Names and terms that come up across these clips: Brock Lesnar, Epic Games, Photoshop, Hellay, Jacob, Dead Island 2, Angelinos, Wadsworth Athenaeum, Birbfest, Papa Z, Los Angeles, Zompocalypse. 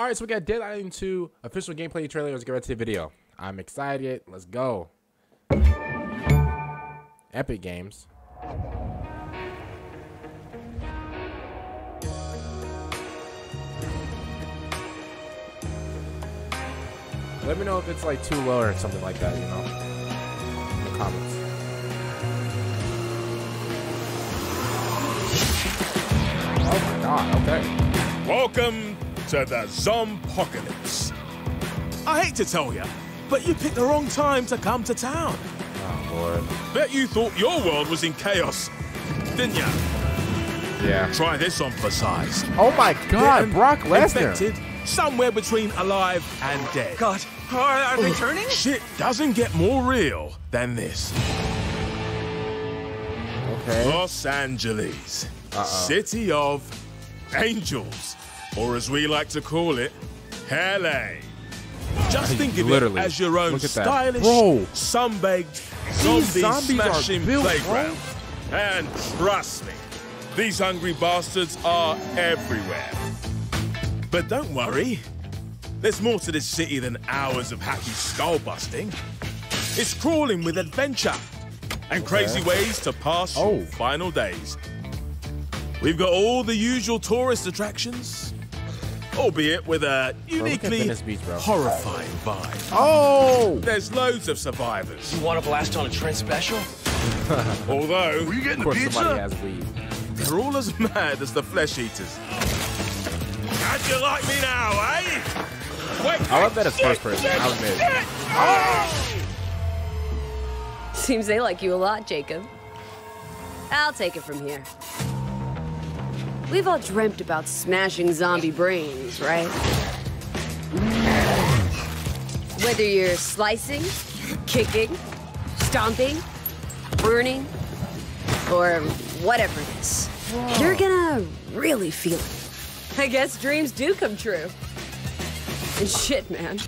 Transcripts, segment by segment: All right, so we got Dead Island 2 official gameplay trailer. Let's get right to the video. I'm excited. Let's go. Epic Games. Let me know if it's like too low or something like that, you know, in the comments. Oh my god, okay. Welcome to the Zompocalypse. I hate to tell you, but you picked the wrong time to come to town. Oh lord. Bet you thought your world was in chaos, didn't ya? Yeah. Try this on for size. Oh my god, They're Brock Lesnar. Somewhere between alive and dead. God, are they turning? Shit doesn't get more real than this. Okay. Los Angeles, city of angels, or as we like to call it, Hellay. Just think of it as your own stylish, sun-baked, zombie-smashing playground. And trust me, these hungry bastards are everywhere. But don't worry, there's more to this city than hours of hacky skull busting. It's crawling with adventure and crazy ways to pass your final days. We've got all the usual tourist attractions, albeit with a uniquely horrifying vibe. Oh! There's loads of survivors. You want a blast on a trend special? Although, were you getting the pizza? They're all as mad as the flesh eaters. How'd you like me now, eh? Wait, I love that it's first person. I'll admit. Oh! Seems they like you a lot, Jacob. I'll take it from here. We've all dreamt about smashing zombie brains, right? Whether you're slicing, kicking, stomping, burning, or whatever it is, you're gonna really feel it. I guess dreams do come true. And shit, man,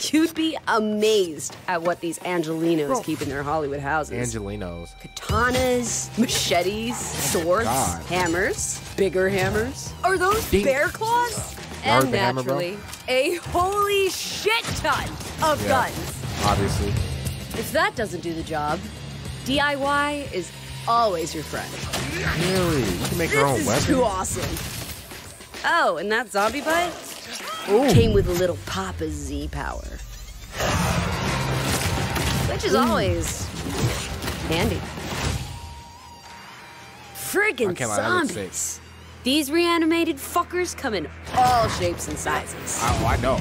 you'd be amazed at what these Angelinos keep in their Hollywood houses. Angelinos. Katanas, machetes, swords, hammers, bigger hammers. Are those bear claws? And naturally, a holy shit ton of guns. Obviously. If that doesn't do the job, DIY is always your friend. Really? You can make your own weapon. This is too awesome. Oh, and that zombie bite came with a little Papa Z power, which is always handy. Friggin' zombies! These reanimated fuckers come in all shapes and sizes. Oh, I know.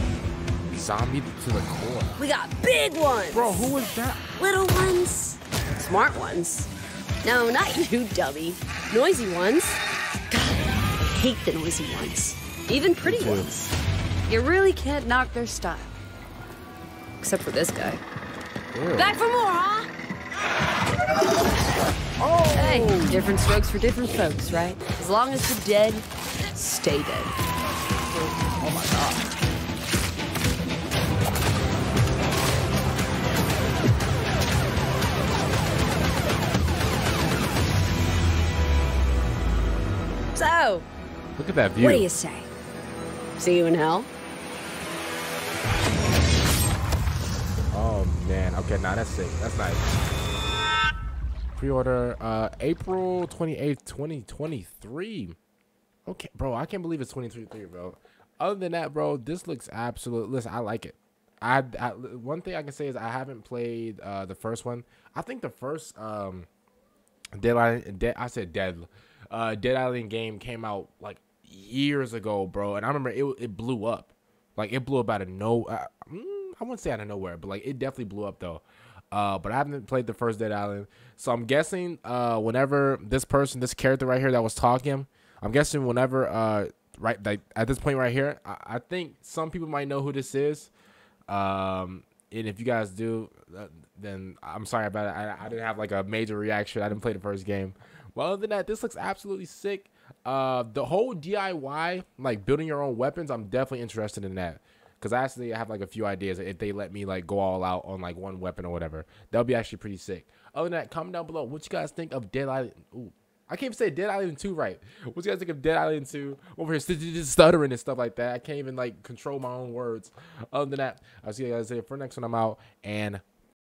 Zombie to the core. We got big ones. Bro, who was that? Little ones. Smart ones. No, not you, dummy. Noisy ones. I hate the noisy ones, even pretty ones. You really can't knock their style. Except for this guy. Ew. Back for more, huh? Oh. Hey, different strokes for different folks, right? As long as you're dead, stay dead. Oh my god. So. Look at that view. What do you say? See you in hell? Oh, man. Okay, nah, that's sick. That's nice. Pre-order April 28th, 2023. Okay, bro, I can't believe it's 2023, bro. Other than that, bro, this looks absolute. Listen, I like it. I one thing I can say is I haven't played the first one. I think the first Dead Island game came out like years ago, bro, and I remember it blew up. Like, it blew up out of I wouldn't say out of nowhere, but like it definitely blew up though. But I haven't played the first Dead Island, so I'm guessing whenever this character right here that was talking, I'm guessing whenever at this point right here, I think some people might know who this is. And if you guys do, then I'm sorry about it. I didn't have like a major reaction. I didn't play the first game. Well, other than that, this looks absolutely sick. The whole DIY, like building your own weapons, I'm definitely interested in that, because I actually have like a few ideas if they let me like go all out on like one weapon or whatever. That'll be actually pretty sick. Other than that, comment down below what you guys think of Dead Island. Ooh, I can't even say Dead Island 2 right. What do you guys think of Dead Island 2? Over here just stuttering and stuff like that. I can't even like control my own words. Other than that, I'll see you guys there for the next one. I'm out, and